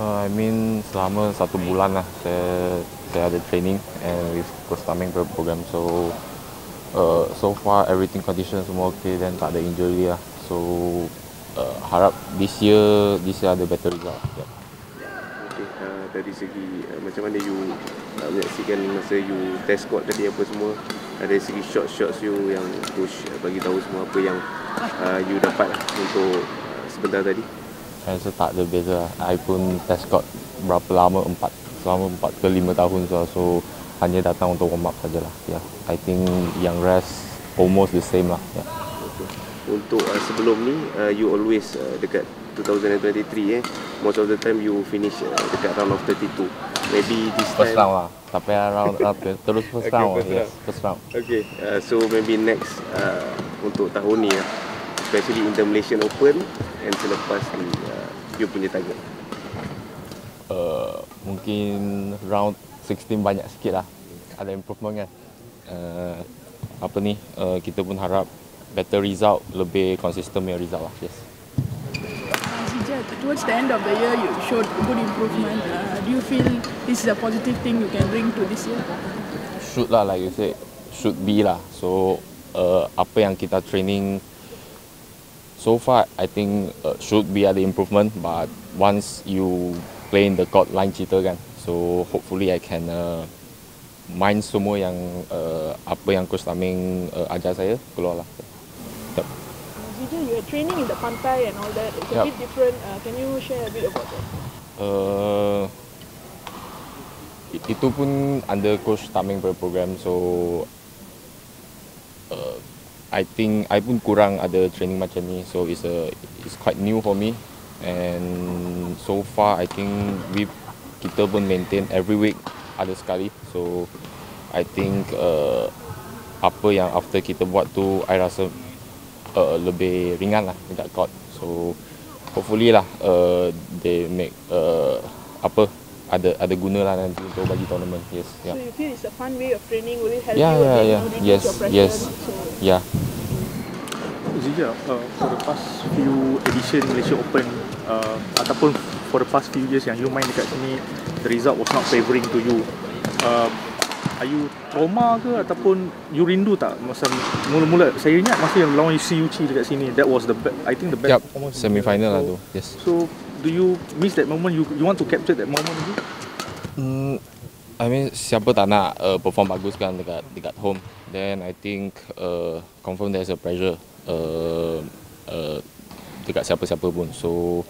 I mean selama 1 bulan lah saya ada training and with coach Tameng program, so so far everything condition semua okay, then tak ada injury lah, so harap this year ada better result. Yep. Okay, dari segi macam mana you menyaksikan masa you test squad tadi apa semua, dari segi shot-shots you yang coach bagi tahu semua apa yang you dapat untuk sebentar tadi? Saya rasa tak ada beza. I pun test squad berapa lama, selama 4 ke 5 tahun sahaja. So, hanya datang untuk warm up sahaja lah. Yeah. I think yang rest almost the same lah. Yeah. Okay. Untuk sebelum ni, you always dekat 2023 most of the time you finish dekat round of 32. Maybe this time... First round lah. Tapi round terus first round lah. Yes, first round. Okay, so maybe next untuk tahun ni lah. Especially in the Malaysian Open and selepas ni, you punya target? Mungkin round 16 banyak sikit lah. Ada improvement kan? Kita pun harap better result, lebih consistent punya result lah. Yes. Towards the end of the year, you showed good improvement. Do you feel this is a positive thing you can bring to this year? Should lah, like you said. Should be lah. So, apa yang kita training so far, I think should be at the improvement, but once you play in the court, line cheater kan. So hopefully I can mind semua yang apa yang coach Tameng ajar saya keluar lah. Yep. You are training in the pantai and all that. It's a bit different. Can you share a bit about that? Itu pun under coach Tameng program, so I think I pun kurang ada training macam ni, so it's quite new for me, and so far I think kita pun maintain every week ada sekali, so I think apa yang after kita buat tu I rasa lebih ringan lah dekat court, so hopefully lah they make ada guna lah nanti untuk bagi tournament. Yes. Yeah. So you feel it's a fun way of training, will it help you with your pressure? Yes. So yeah. Zia, for the past few edition Malaysia Open ataupun for the past few years yang you main dekat sini, the result was not favouring to you. Are you trauma ke ataupun you rindu tak? Masa mula-mula saya ingat masa yang lawan Uci dekat sini, that was the I think the best semi final lah tu. Yes. So do you miss that moment? You want to capture that moment again? I mean, siapa tak nak perform bagus kan dekat home. Then I think confirm there's a pressure dekat siapa-siapa pun. So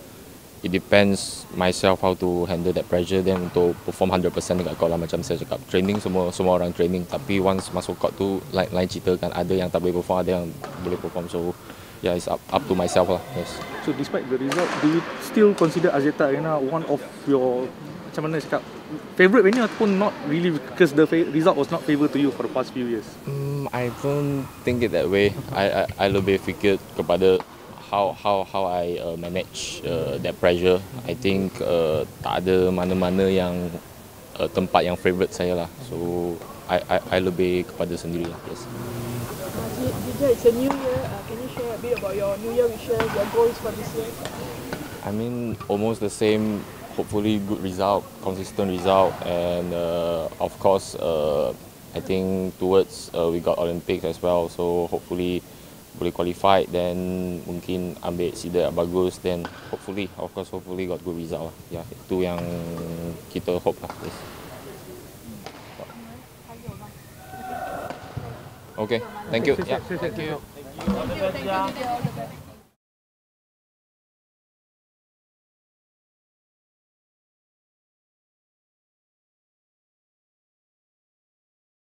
it depends myself how to handle that pressure. Then untuk perform 100% dekat court lah, macam saya cakap. Training semua orang training. Tapi once masuk court tu lain cerita kan. Ada yang tak boleh perform, ada yang boleh perform. So yeah, it's up to myself lah. Yes. So despite the result, do you still consider Axiata Arena one of your macam mana cakap favorite venue ataupun not really because the result was not favour to you for the past few years? I don't think it that way. I lebih fikir kepada how I manage that pressure. I think tak ada mana-mana yang tempat yang favourite saya lah. So I lebih kepada sendiri lah. Yes. It's a new year. Can you share a bit about your new year wishes, your goals for this year? I mean, almost the same. Hopefully, good result, consistent result, and of course, I think towards we got Olympics as well. So hopefully, boleh qualify. Then mungkin ambil seed bagus. Then hopefully, of course, hopefully got good result. Yeah, itu yang kita hope lah. Yes. Okay, thank you. Yeah, thank you. Thank you.